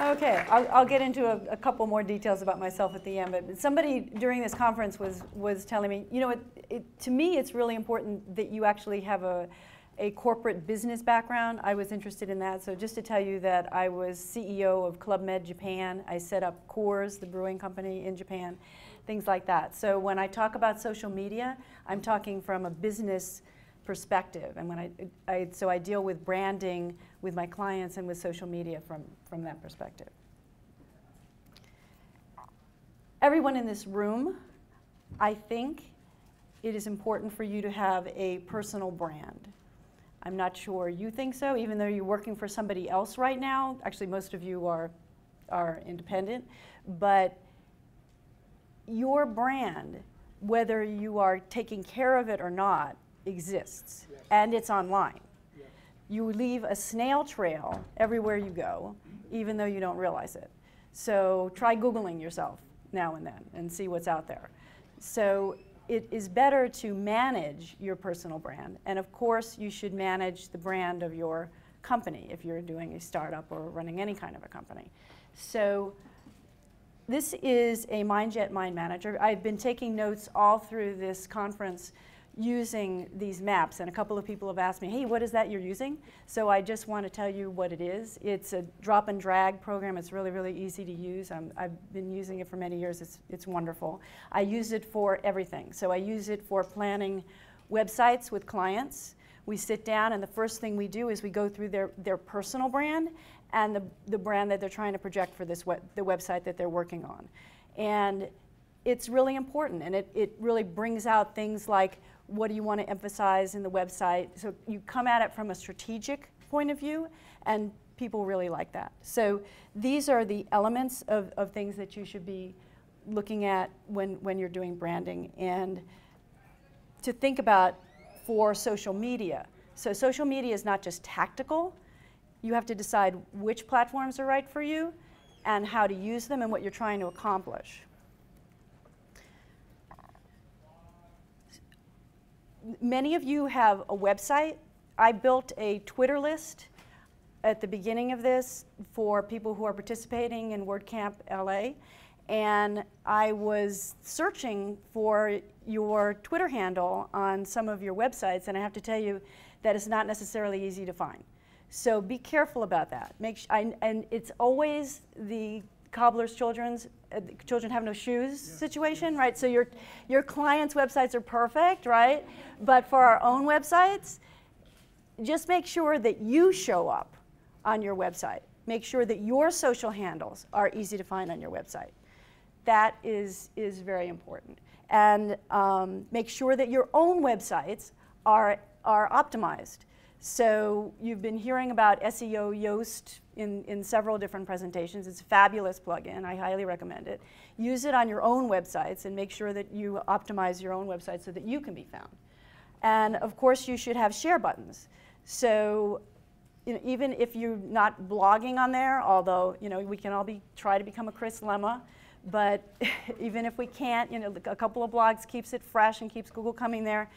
Okay, I'll get into a couple more details about myself at the end, but somebody during this conference was telling me, you know, to me it's really important that you actually have a corporate business background. I was interested in that, so just to tell you that I was CEO of Club Med Japan. I set up Coors, the brewing company in Japan, things like that. So when I talk about social media, I'm talking from a business perspective, and when I deal with branding with my clients and with social media from that perspective. Everyone in this room, I think it is important for you to have a personal brand. I'm not sure you think so, even though you're working for somebody else right now. Actually, most of you are independent, but your brand, whether you are taking care of it or not, exists, yes, and it's online. Yes. You leave a snail trail everywhere you go, even though you don't realize it. So try Googling yourself now and then and see what's out there. So it is better to manage your personal brand, and of course you should manage the brand of your company if you're doing a startup or running any kind of a company. So this is a Mindjet Mind Manager. I've been taking notes all through this conference using these maps, and a couple of people have asked me, hey, what is that you're using? So I just want to tell you what it is. It's a drop and drag program. It's really, really easy to use. I've been using it for many years. It's wonderful. I use it for everything. So I use it for planning websites with clients. We sit down, and the first thing we do is we go through their personal brand and the brand that they're trying to project for this the website that they're working on. And it's really important, and it really brings out things like, what do you want to emphasize in the website? So you come at it from a strategic point of view, and people really like that. So these are the elements of things that you should be looking at when you're doing branding and to think about for social media. So social media is not just tactical. You have to decide which platforms are right for you and how to use them and what you're trying to accomplish. Many of you have a website. I built a Twitter list at the beginning of this for people who are participating in WordCamp LA, and I was searching for your Twitter handle on some of your websites, and I have to tell you that it's not necessarily easy to find. So be careful about that. And it's always the cobbler's children have no shoes situation, right? So your clients' websites are perfect, right? But for our own websites, just make sure that you show up on your website. Make sure that your social handles are easy to find on your website. That is very important. And make sure that your own websites are optimized. So you've been hearing about SEO Yoast in several different presentations. It's a fabulous plugin. I highly recommend it. Use it on your own websites and make sure that you optimize your own website so that you can be found. And of course, you should have share buttons. So you know, even if you're not blogging on there, although you know we can all try to become a Chris Lemma, but even if we can't, you know, a couple of blogs keeps it fresh and keeps Google coming there.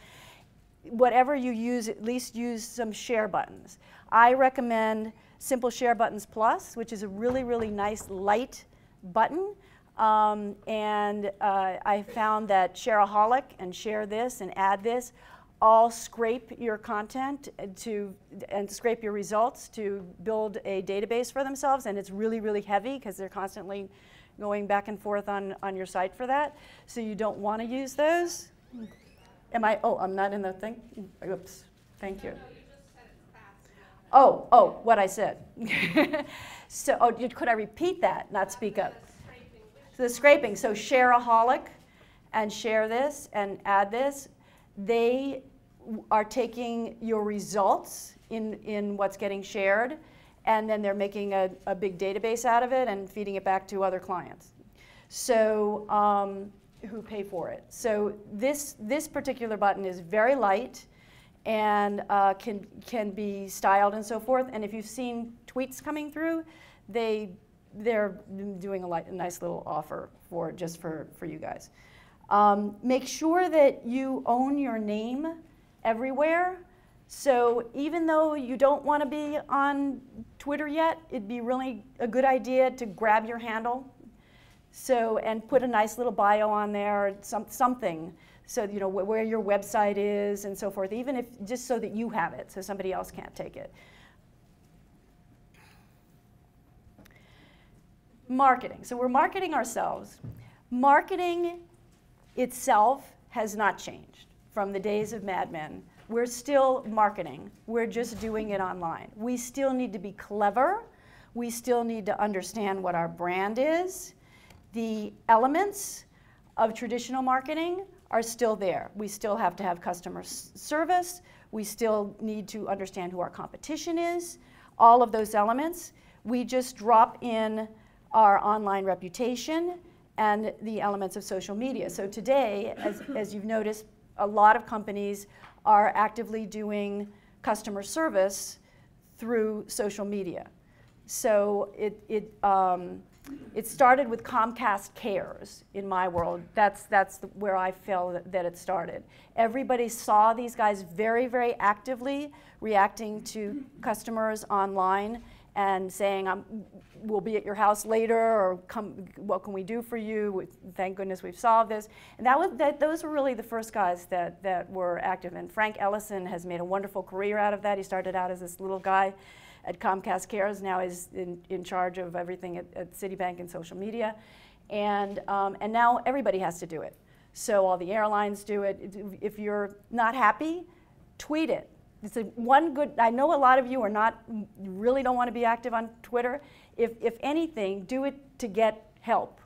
Whatever you use, at least use some share buttons. I recommend Simple Share Buttons Plus, which is a really, really nice light button. I found that Shareaholic and Share This and Add This all scrape your content and scrape your results to build a database for themselves. And it's really, really heavy because they're constantly going back and forth on your site for that. So you don't want to use those. Am I? Oh, I'm not in the thing? Oops. Thank you. No, you just said it fast. Oh, what I said. So, could I repeat that? Not speak up. So the scraping. So Shareaholic and Share This and Add This, they are taking your results in what's getting shared, and then they're making a big database out of it and feeding it back to other clients. So, who pay for it. So this particular button is very light and can be styled and so forth. And if you've seen tweets coming through, they're doing a nice little offer for you guys. Make sure that you own your name everywhere. So even though you don't want to be on Twitter yet, it'd be really a good idea to grab your handle and put a nice little bio on there, or something. So you know where your website is and so forth, even if just so that you have it, so somebody else can't take it. Marketing. So we're marketing ourselves. Marketing itself has not changed from the days of Mad Men. We're still marketing. We're just doing it online. We still need to be clever. We still need to understand what our brand is. The elements of traditional marketing are still there. We still have to have customer service. We still need to understand who our competition is. All of those elements. We just drop in our online reputation and the elements of social media. So today, as you've noticed, a lot of companies are actively doing customer service through social media. So it started with Comcast Cares in my world. That's where I feel that it started. Everybody saw these guys very, very actively reacting to customers online and saying, we'll be at your house later, or come, what can we do for you? Thank goodness we've solved this. And those were really the first guys that were active. And Frank Ellison has made a wonderful career out of that. He started out as this little guy at Comcast Cares, now is in charge of everything at Citibank and social media. And now everybody has to do it. So all the airlines do it. If you're not happy, tweet it. It's one good, I know a lot of you are not, you really don't want to be active on Twitter. If anything, do it to get help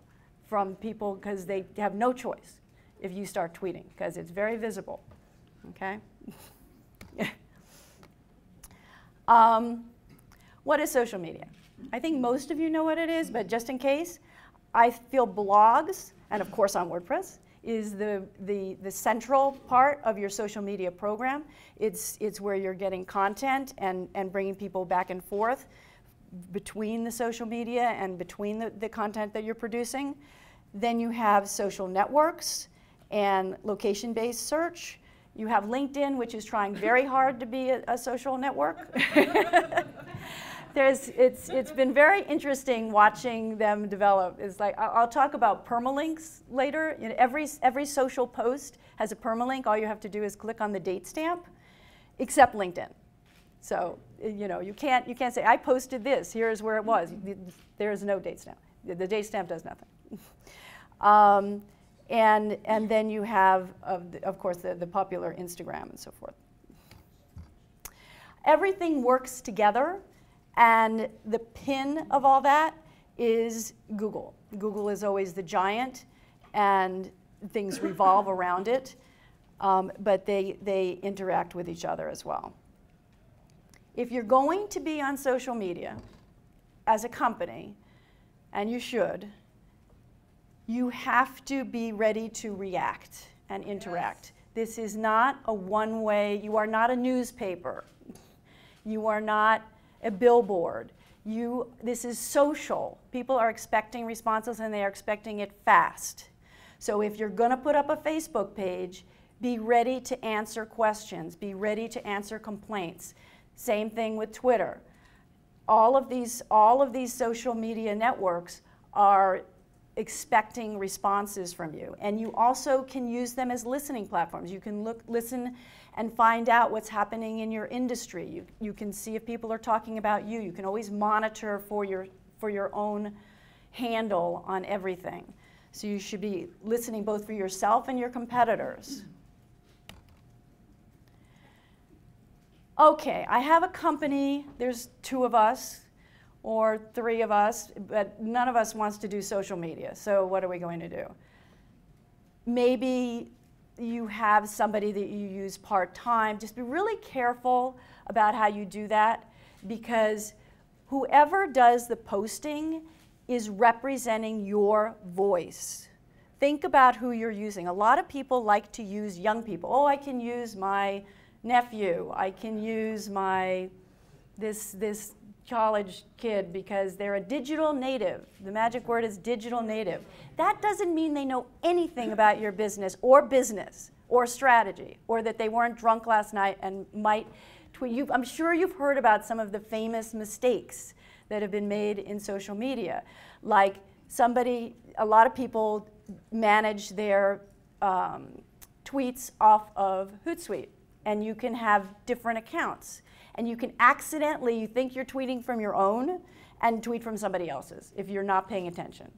from people, because they have no choice if you start tweeting, because it's very visible, okay? What is social media? I think most of you know what it is, but just in case, I feel blogs, and of course on WordPress, is the central part of your social media program. It's where you're getting content and bringing people back and forth between the social media and between the content that you're producing. Then you have social networks and location-based search. You have LinkedIn, which is trying very hard to be a social network. It's been very interesting watching them develop. It's like, I'll talk about permalinks later. You know, every social post has a permalink. All you have to do is click on the date stamp, except LinkedIn. So you know, you can't say, I posted this, here's where it was. There is no date stamp. The date stamp does nothing. And then you have, of course, the popular Instagram and so forth. Everything works together. And the pin of all that is Google. Google is always the giant, and things revolve around it. But they interact with each other as well. If you're going to be on social media as a company, and you should, you have to be ready to react and interact. Yes. This is not a one-way. You are not a newspaper. You are not a billboard. This is social. People are expecting responses, and they are expecting it fast. So if you're going to put up a Facebook page, be ready to answer questions. Be ready to answer complaints. Same thing with Twitter. All of these social media networks are expecting responses from you. And you also can use them as listening platforms. You can listen and find out what's happening in your industry. You can see if people are talking about you. You can always monitor for your own handle on everything. So you should be listening both for yourself and your competitors. Okay, I have a company. There's two of us, or three of us, but none of us wants to do social media. So what are we going to do? Maybe you have somebody that you use part-time. Just be really careful about how you do that, because whoever does the posting is representing your voice. Think about who you're using. A lot of people like to use young people. Oh, I can use my nephew. I can use my this college kid, because they're a digital native. The magic word is digital native. That doesn't mean they know anything about your business or strategy, or that they weren't drunk last night and might I'm sure you've heard about some of the famous mistakes that have been made in social media, like a lot of people manage their tweets off of Hootsuite, and you can have different accounts, and you can accidentally, you think you're tweeting from your own and tweet from somebody else's if you're not paying attention.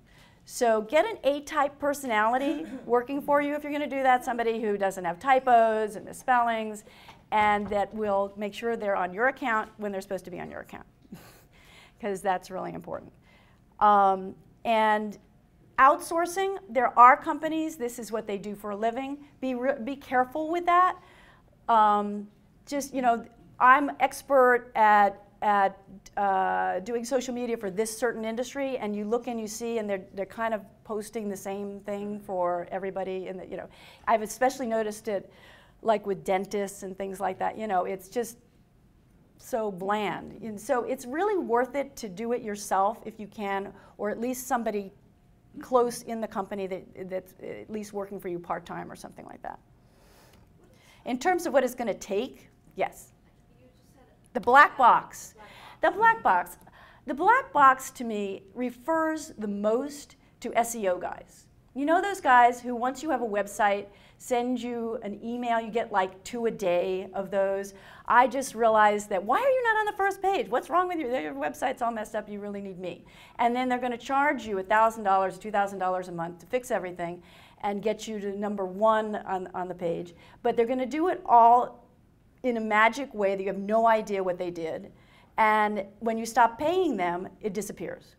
So get an A-type personality working for you if you're going to do that, somebody who doesn't have typos and misspellings, and that will make sure they're on your account when they're supposed to be on your account, because that's really important. And outsourcing, there are companies, this is what they do for a living. Be careful with that. Just, you know, I'm expert at doing social media for this certain industry, and you look and you see, and they're kind of posting the same thing for everybody. And you know, I've especially noticed it, like with dentists and things like that. You know, it's just so bland, and so it's really worth it to do it yourself if you can, or at least somebody close in the company that's at least working for you part time or something like that. In terms of what it's going to take, yes, the black box. The black box. The black box to me refers the most to SEO guys. You know those guys who, once you have a website, send you an email, you get like 2 a day of those. I just realized that, why are you not on the first page? What's wrong with you? Your website's all messed up, you really need me. And then they're going to charge you $1,000, $2,000 a month to fix everything and get you to #1 on the page. But they're going to do it all in a magic way that you have no idea what they did. And when you stop paying them, it disappears.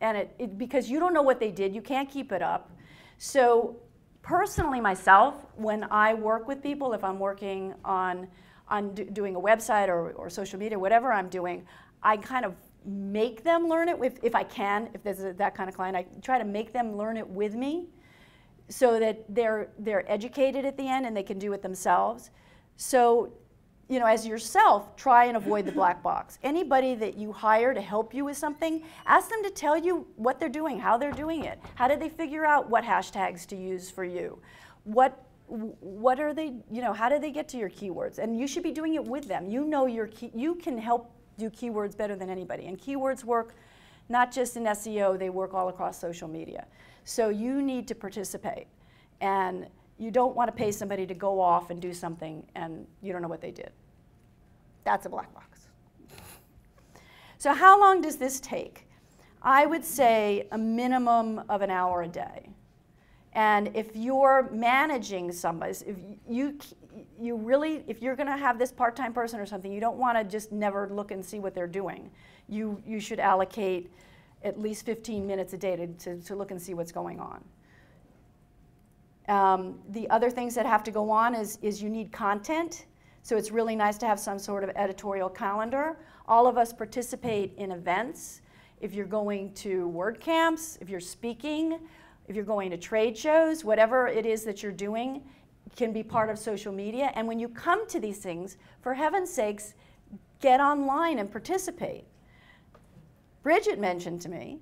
And because you don't know what they did, you can't keep it up. So personally, myself, when I work with people, if I'm working on doing a website or social media, whatever I'm doing, I kind of make them learn it if I can. If there's that kind of client, I try to make them learn it with me, so that they're educated at the end and they can do it themselves. So, you know, as yourself, try and avoid the black box. Anybody that you hire to help you with something, ask them to tell you what they're doing, how they're doing it. How did they figure out what hashtags to use for you? What are they, you know, how did they get to your keywords? And you should be doing it with them. You know you can help do keywords better than anybody. And keywords work not just in SEO, they work all across social media. So you need to participate. And you don't want to pay somebody to go off and do something and you don't know what they did. That's a black box. So how long does this take? I would say a minimum of an hour a day. And if you're managing somebody, if you really, if you're going to have this part-time person or something, you don't want to just never look and see what they're doing. You should allocate at least 15 minutes a day to look and see what's going on. The other things that have to go on is you need content, so it's really nice to have some sort of editorial calendar. All of us participate in events. If you're going to WordCamps, if you're speaking, if you're going to trade shows, whatever it is that you're doing can be part of social media. And when you come to these things, for heaven's sakes, get online and participate. Bridget mentioned to me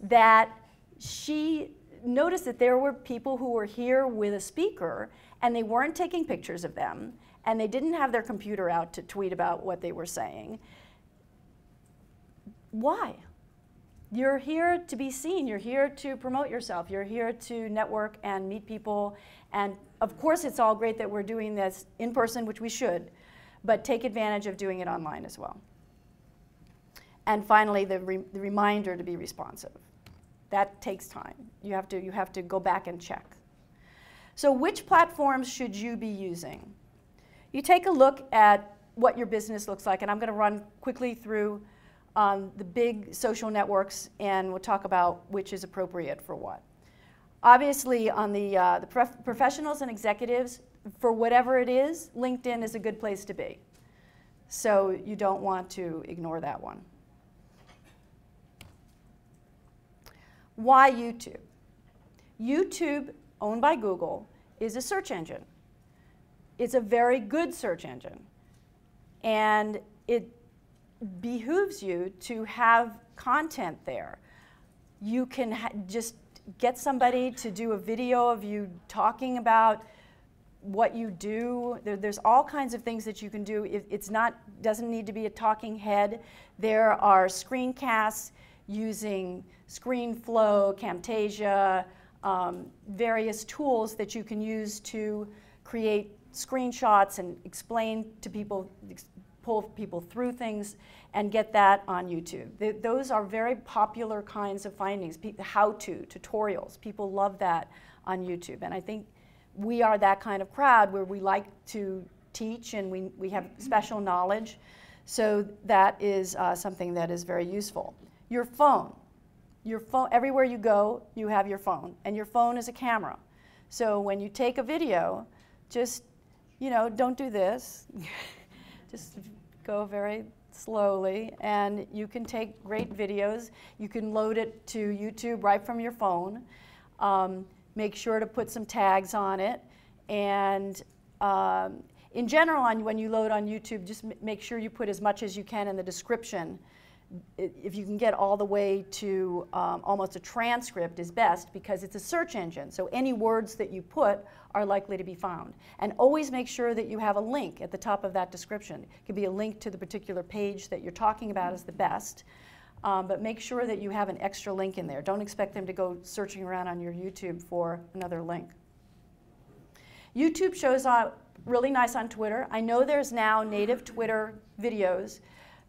that she noticed that there were people who were here with a speaker and they weren't taking pictures of them and they didn't have their computer out to tweet about what they were saying. Why? You're here to be seen, you're here to promote yourself, you're here to network and meet people, and of course it's all great that we're doing this in person, which we should, but take advantage of doing it online as well. And finally, the reminder to be responsive. That takes time. You have to go back and check. So which platforms should you be using? You take a look at what your business looks like, and I'm going to run quickly through the big social networks, and we'll talk about which is appropriate for what. Obviously, on the professionals and executives, for whatever it is, LinkedIn is a good place to be. So you don't want to ignore that one. Why YouTube? YouTube, owned by Google, is a search engine. It's a very good search engine. And it behooves you to have content there. You can just get somebody to do a video of you talking about what you do. There's all kinds of things that you can do. It doesn't need to be a talking head. There are screencasts using ScreenFlow, Camtasia, various tools that you can use to create screenshots and explain to people, pull people through things, and get that on YouTube. Those are very popular kinds of findings, how-to tutorials. People love that on YouTube, and I think we are that kind of crowd where we like to teach and we have special knowledge, so that is something that is very useful. Your phone. Your phone, everywhere you go, you have your phone, and your phone is a camera. So when you take a video, just, you know, don't do this. Just go very slowly, and you can take great videos. You can load it to YouTube right from your phone. Make sure to put some tags on it, and in general, when you load on YouTube, just make sure you put as much as you can in the description. If you can get all the way to almost a transcript is best, because it's a search engine, so any words that you put are likely to be found. And always make sure that you have a link at the top of that description. It could be a link to the particular page that you're talking about is the best, but make sure that you have an extra link in there. Don't expect them to go searching around on your YouTube for another link. YouTube shows up really nice on Twitter. I know there's now native Twitter videos,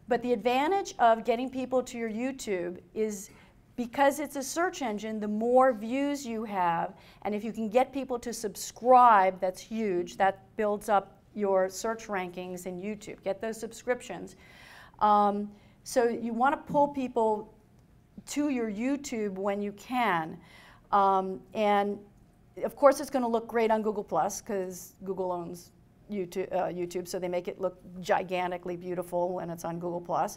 but the advantage of getting people to your YouTube is, because it's a search engine, the more views you have, and if you can get people to subscribe, that's huge. That builds up your search rankings in YouTube. Get those subscriptions. So you want to pull people to your YouTube when you can. And of course it's going to look great on Google+, because Google owns YouTube, so they make it look gigantically beautiful when it's on Google+.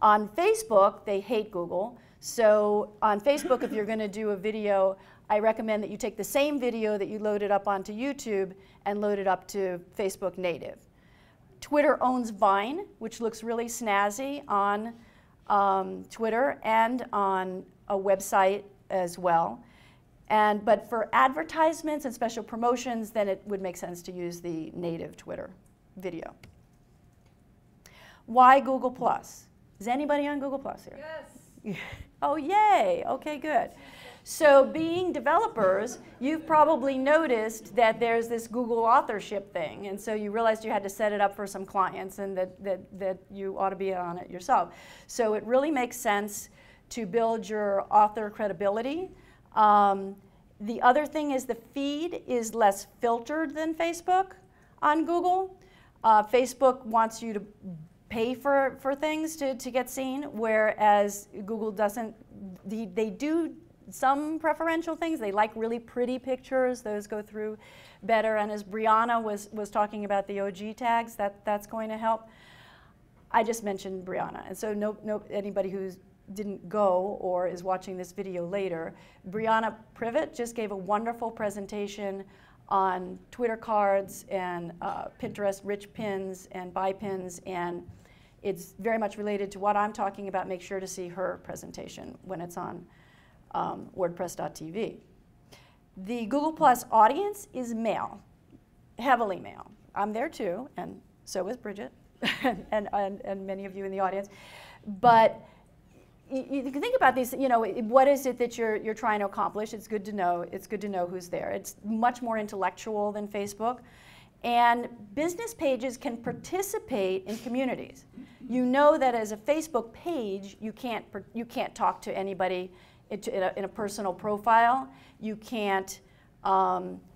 On Facebook, they hate Google. So on Facebook, if you're going to do a video, I recommend that you take the same video that you loaded up onto YouTube and load it up to Facebook native. Twitter owns Vine, which looks really snazzy on Twitter and on a website as well. But for advertisements and special promotions, then it would make sense to use the native Twitter video. Why Google+? Is anybody on Google+ here? Yes. Oh, yay. Okay, good. So being developers, you've probably noticed that there's this Google authorship thing, and so you realized you had to set it up for some clients and that you ought to be on it yourself. So it really makes sense to build your author credibility. The other thing is the feed is less filtered than Facebook on Google. Facebook wants you to pay for things to get seen, whereas Google doesn't. They do some preferential things. They like really pretty pictures. Those go through better. And as Brianna was talking about the OG tags, that's going to help. I just mentioned Brianna. And so anybody who's didn't go or is watching this video later, Brianna Privett just gave a wonderful presentation on Twitter cards and Pinterest rich pins and buy pins, and it's very much related to what I'm talking about. Make sure to see her presentation when it's on WordPress.tv. The Google+ audience is male, heavily male. I'm there too, and so is Bridget and many of you in the audience. But you can think about these, you know, what is it that you're trying to accomplish? It's good to know. It's good to know who's there. It's much more intellectual than Facebook. And business pages can participate in communities. You know that as a Facebook page, you can't talk to anybody in a personal profile. You can't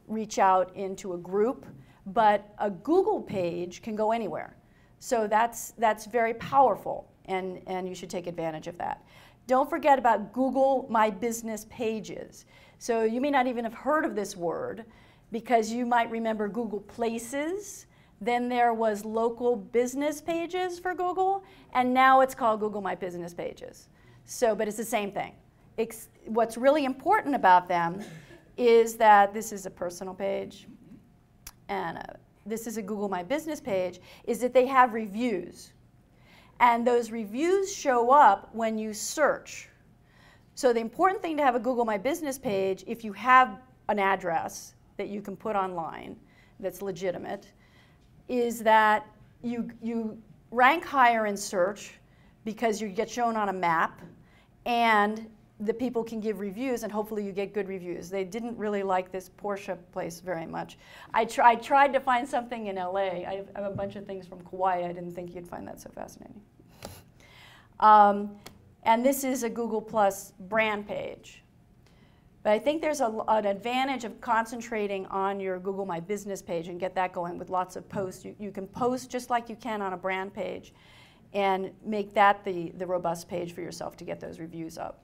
reach out into a group. But a Google page can go anywhere. So that's very powerful. And you should take advantage of that. Don't forget about Google My Business Pages. So you may not even have heard of this word, because you might remember Google Places. Then there was local business pages for Google, and now it's called Google My Business Pages. So, but it's the same thing. What's really important about them is that this is a personal page, and this is a Google My Business page, is that they have reviews. And those reviews show up when you search. So the important thing to have a Google My Business page, if you have an address that you can put online, that's legitimate is that you rank higher in search because you get shown on a map and the people can give reviews and hopefully you get good reviews. They didn't really like this Porsche place very much. I tried to find something in LA. I have a bunch of things from Kauai. I didn't think you'd find that so fascinating. And this is a Google+ brand page. But I think there's an advantage of concentrating on your Google My Business page and get that going with lots of posts. You can post just like you can on a brand page and make that the robust page for yourself to get those reviews up.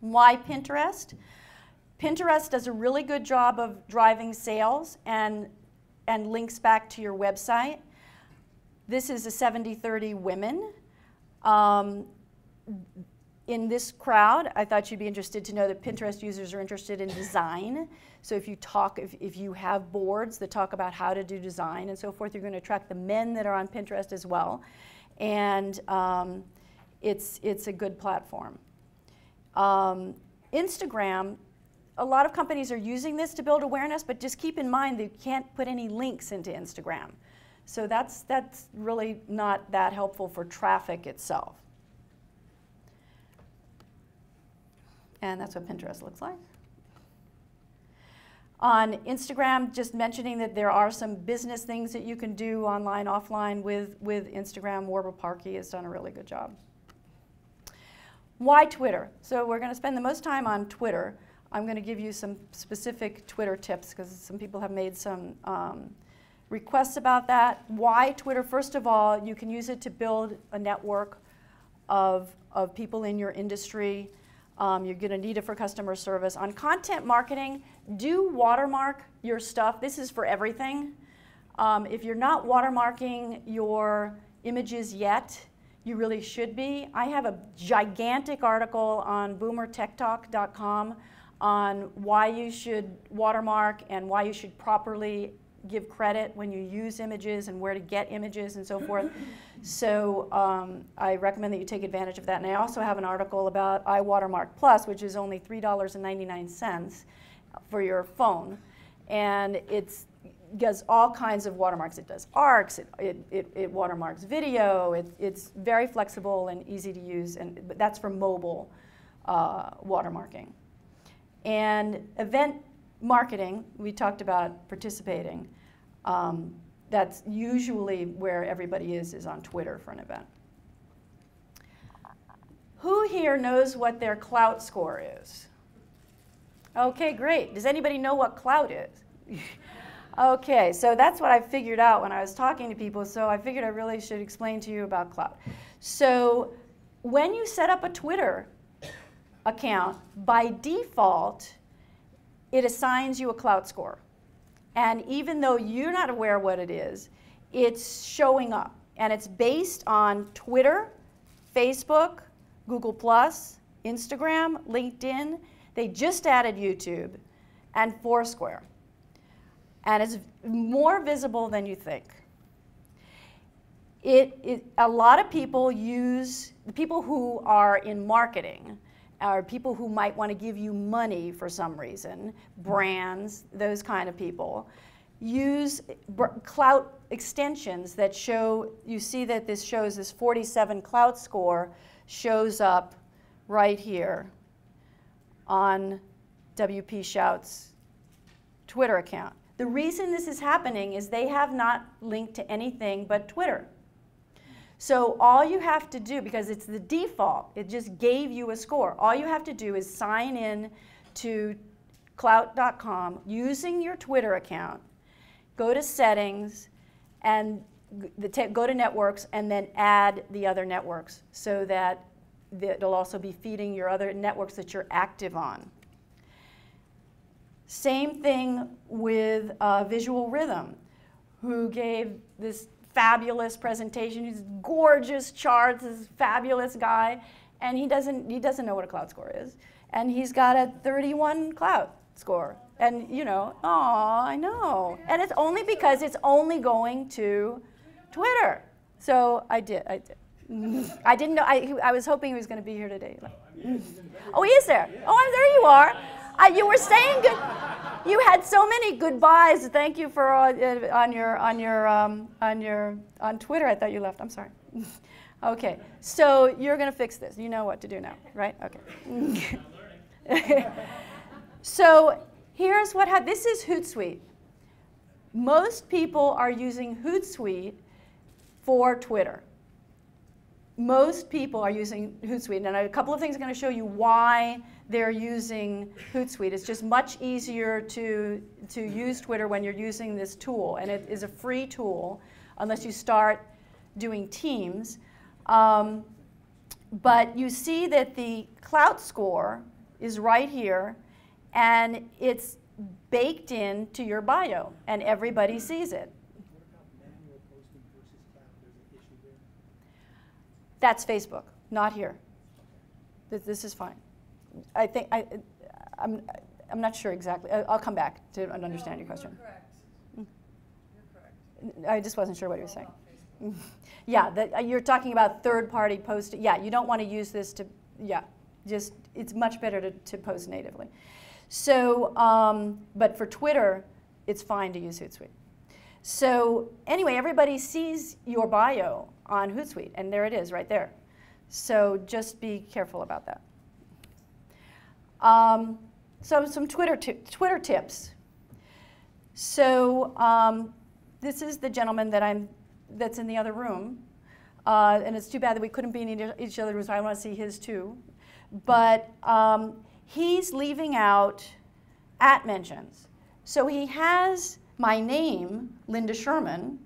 Why Pinterest? Pinterest does a really good job of driving sales and links back to your website. This is a 70-30 women. In this crowd, I thought you'd be interested to know that Pinterest users are interested in design. So if you talk, if you have boards that talk about how to do design and so forth, you're going to attract the men that are on Pinterest as well. And it's a good platform. Instagram, a lot of companies are using this to build awareness, but just keep in mind that you can't put any links into Instagram. So that's really not that helpful for traffic itself. And that's what Pinterest looks like. On Instagram, just mentioning that there are some business things that you can do online, offline with Instagram. Warby Parker has done a really good job. Why Twitter? So we're going to spend the most time on Twitter. I'm going to give you some specific Twitter tips because some people have made some requests about that. Why Twitter? First of all, you can use it to build a network of people in your industry. You're going to need it for customer service. On content marketing, do watermark your stuff. This is for everything. If you're not watermarking your images yet, you really should be. I have a gigantic article on BoomerTechTalk.com on why you should watermark and why you should properly give credit when you use images and where to get images and so forth. So I recommend that you take advantage of that. And I also have an article about iWatermark Plus, which is only $3.99 for your phone. And it does all kinds of watermarks. It does arcs, it watermarks video, it's very flexible and easy to use, but that's for mobile watermarking. And event marketing, we talked about participating. That's usually where everybody is on Twitter for an event. Who here knows what their Klout score is? Okay, great. Does anybody know what Klout is? Okay, so that's what I figured out when I was talking to people, so I figured I really should explain to you about Klout. So when you set up a Twitter account, by default, it assigns you a Klout score. And even though you're not aware what it is, it's showing up. And it's based on Twitter, Facebook, Google+, Instagram, LinkedIn. They just added YouTube and Foursquare. And it's more visible than you think. A lot of people use, the people who are in marketing, or people who might want to give you money for some reason, brands, those kind of people, use Klout extensions that show, you see that this shows this 47 Klout score shows up right here on WP Shout's Twitter account. The reason this is happening is they have not linked to anything but Twitter. So all you have to do, because it's the default, it just gave you a score. All you have to do is sign in to Klout.com using your Twitter account, go to settings, and go to networks, and then add the other networks so that it'll also be feeding your other networks that you're active on. Same thing with Visual Rhythm, who gave this fabulous presentation. He's gorgeous charts, this fabulous guy, and he doesn't know what a Klout score is, and he's got a 31 Klout score. And you know, oh, I know, and it's only because it's only going to Twitter. So I did. I didn't know. I was hoping he was going to be here today. Oh, he is there. Oh, there you are. You were saying good. You had so many goodbyes. Thank you for on Twitter. I thought you left. I'm sorry. Okay, so you're going to fix this. You know what to do now, right? Okay. So here's what happened. This is Hootsuite. Most people are using Hootsuite for Twitter. Most people are using Hootsuite, and a couple of things I'm going to show you why they're using Hootsuite. It's just much easier to use Twitter when you're using this tool, and it is a free tool unless you start doing teams. But you see that the Klout score is right here, and it's baked into your bio, and everybody sees it. That's Facebook, not here. This is fine. I think I'm not sure exactly. I'll come back to understand your question. You're correct. I just wasn't sure what you were saying. Yeah, you're talking about third-party posting. Yeah, you don't want to use this to. Yeah, just it's much better to post natively. So, but for Twitter, it's fine to use Hootsuite. So anyway, everybody sees your bio on Hootsuite, and there it is right there. So just be careful about that. So some Twitter tips. So this is the gentleman that's in the other room, and it's too bad that we couldn't be in each other's rooms. I want to see his too, but he's leaving out at mentions. So he has my name, Linda Sherman,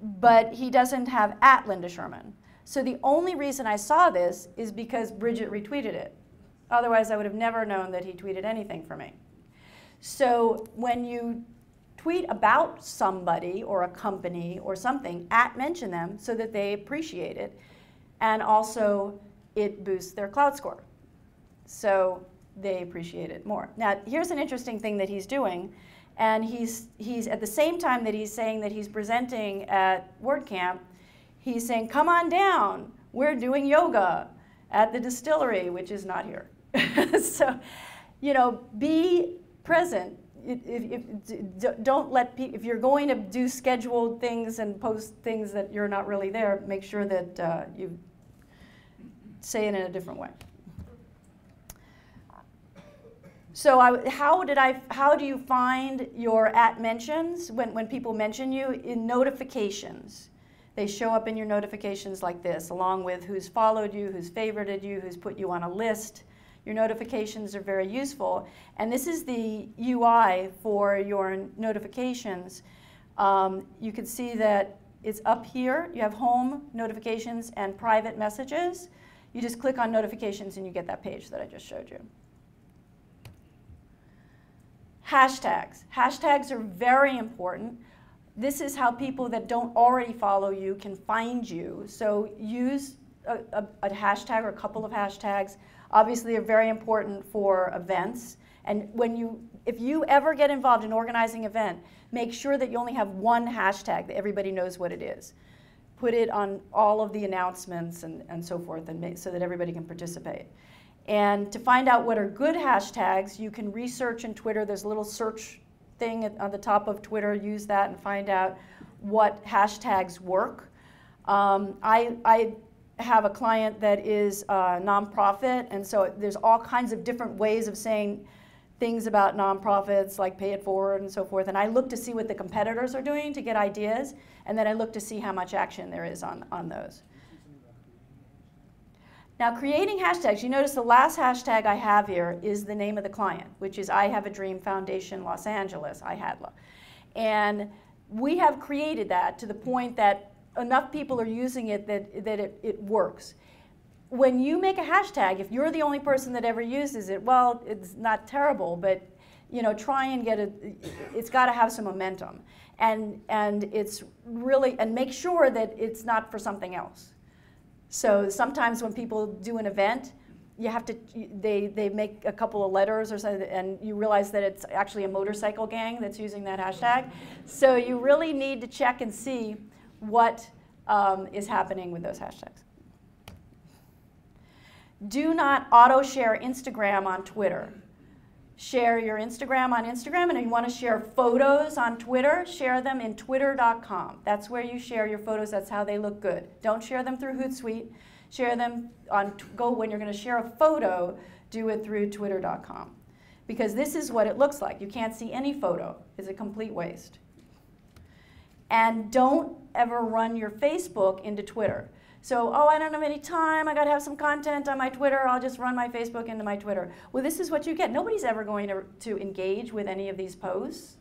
but he doesn't have at Linda Sherman. So the only reason I saw this is because Bridget retweeted it. Otherwise, I would have never known that he tweeted anything for me. So when you tweet about somebody or a company or something, at mention them so that they appreciate it, and also it boosts their Klout score. So they appreciate it more. Now, here's an interesting thing that he's doing, and he's at the same time that he's saying that he's presenting at WordCamp, he's saying, come on down, we're doing yoga at the distillery, which is not here. So, you know, be present. Don't let people, if you're going to do scheduled things and post things that you're not really there, make sure that you say it in a different way. So how do you find your at mentions when people mention you? In notifications. They show up in your notifications like this, along with who's followed you, who's favorited you, who's put you on a list. Your notifications are very useful. And this is the UI for your notifications. You can see that it's up here. You have home, notifications, and private messages. You just click on notifications and you get that page that I just showed you. Hashtags. Hashtags are very important. This is how people that don't already follow you can find you. So use a hashtag or a couple of hashtags. Obviously, they're very important for events. And if you ever get involved in organizing an event, make sure that you only have one hashtag that everybody knows what it is. Put it on all of the announcements and so forth, and so that everybody can participate. And to find out what are good hashtags, you can research in Twitter. There's a little search thing on the top of Twitter. Use that and find out what hashtags work. I have a client that is a nonprofit, and so there's all kinds of different ways of saying things about nonprofits, like pay it forward and so forth. And I look to see what the competitors are doing to get ideas, and then I look to see how much action there is on those. Now, creating hashtags, you notice the last hashtag I have here is the name of the client, which is I Have a Dream Foundation Los Angeles, IHADLA. And we have created that to the point that enough people are using it that it works. When you make a hashtag, if you're the only person that ever uses it, well, it's not terrible, but you know, try and get it's got to have some momentum. And make sure that it's not for something else. So sometimes when people do an event, you have to, they make a couple of letters or something, and you realize that it's actually a motorcycle gang that's using that hashtag. So you really need to check and see what is happening with those hashtags. Do not auto-share Instagram on Twitter. share your Instagram on Instagram, and if you want to share photos on Twitter, share them in twitter.com. That's where you share your photos. That's how they look good. Don't share them through Hootsuite. Share them on, go when you're going to share a photo, do it through twitter.com. Because this is what it looks like. You can't see any photo. It's a complete waste. And don't ever run your Facebook into Twitter. So, oh, I don't have any time, I got to have some content on my Twitter, I'll just run my Facebook into my Twitter. Well, this is what you get. Nobody's ever going to engage with any of these posts.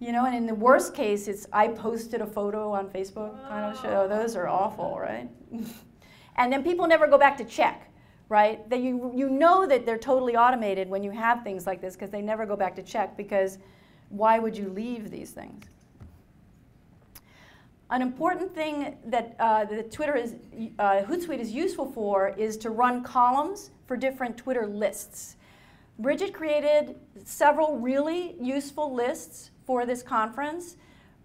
You know, and in the worst case, it's I posted a photo on Facebook kind of show. Those are awful, right? And then people never go back to check, right? That you know that they're totally automated when you have things like this, because they never go back to check, because why would you leave these things? An important thing that Hootsuite is useful for is to run columns for different Twitter lists. Bridget created several really useful lists for this conference.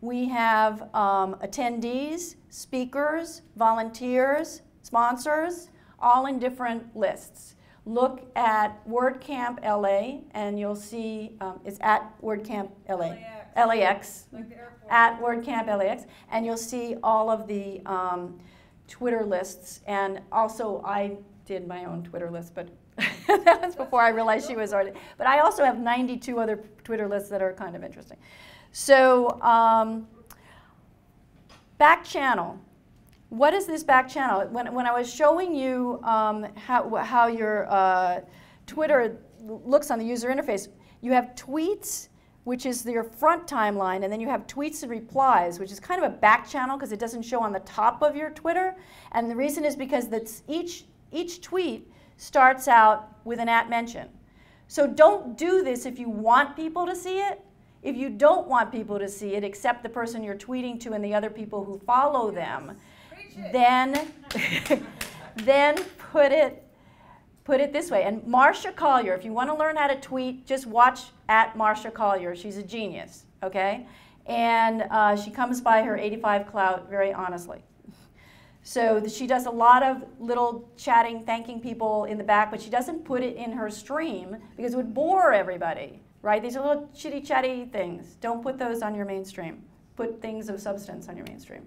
We have attendees, speakers, volunteers, sponsors, all in different lists. Look at WordCamp LA, and you'll see it's at WordCamp LA. LAX, like the airport. At WordCamp LAX, and you'll see all of the Twitter lists. And also, I did my own Twitter list, but that was before I realized she was already. But I also have 92 other Twitter lists that are kind of interesting. So, back channel. What is this back channel? When I was showing you how your Twitter looks on the user interface, you have tweets, which is your front timeline, and then you have tweets and replies, which is kind of a back channel because it doesn't show on the top of your Twitter. And the reason is because that's each tweet starts out with an @mention. So don't do this if you want people to see it. If you don't want people to see it, except the person you're tweeting to and the other people who follow them, then put it this way. And Marsha Collier, if you want to learn how to tweet, just watch @Marsha Collier. She's a genius, okay? And she comes by her 85 Klout very honestly. So she does a lot of little chatting, thanking people in the back, but she doesn't put it in her stream because it would bore everybody, right? These are little chitty chatty things. Don't put those on your mainstream. Put things of substance on your mainstream.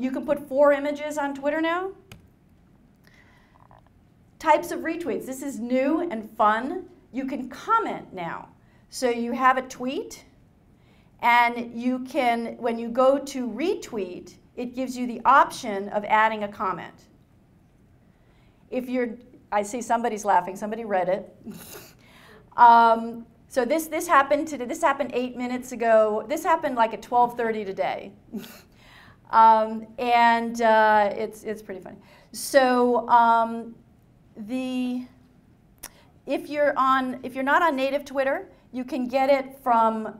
You can put 4 images on Twitter now. Types of retweets. This is new and fun. You can comment now. So you have a tweet, and you can, when you go to retweet, it gives you the option of adding a comment. If you're, I see somebody's laughing. Somebody read it. So this happened today. This happened 8 minutes ago. This happened like at 12:30 today. It's pretty funny. So. If you're not on native Twitter, you can get it from,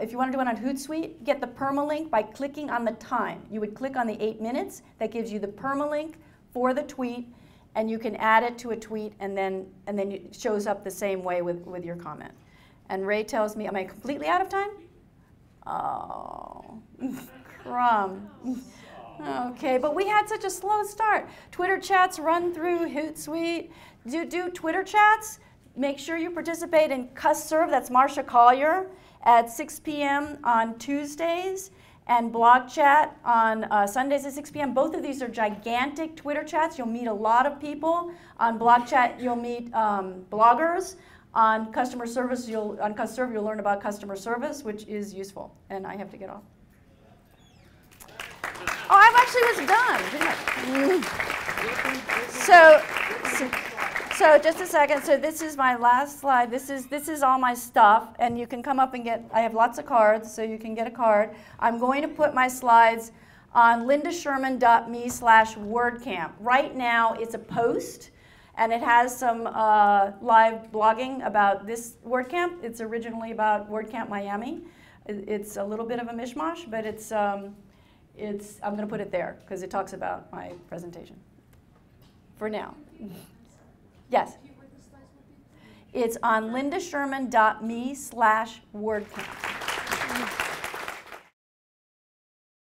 if you want to do it on Hootsuite, get the permalink by clicking on the time. You would click on the 8 minutes. That gives you the permalink for the tweet, and you can add it to a tweet, and then it shows up the same way with your comment. And Ray tells me, am I completely out of time? Oh, crumb. Okay, but we had such a slow start. Twitter chats run through Hootsuite. Do Twitter chats. Make sure you participate in Cuss Serve. That's Marsha Collier at 6 p.m. on Tuesdays, and Blog Chat on Sundays at 6 p.m. Both of these are gigantic Twitter chats. You'll meet a lot of people. On Blog Chat, you'll meet bloggers. On customer service, on Cuss Serve, you'll learn about customer service, which is useful. And I have to get off. Oh, I actually was done, didn't I? So just a second. So this is my last slide. This is all my stuff, and you can come up and get. I have lots of cards, so you can get a card. I'm going to put my slides on lindasherman.me/WordCamp. Right now, it's a post, and it has some live blogging about this WordCamp. It's originally about WordCamp Miami. It's a little bit of a mishmash, but it's. I'm going to put it there because it talks about my presentation. For now. Yes? It's on lindasherman.me/WordCamp.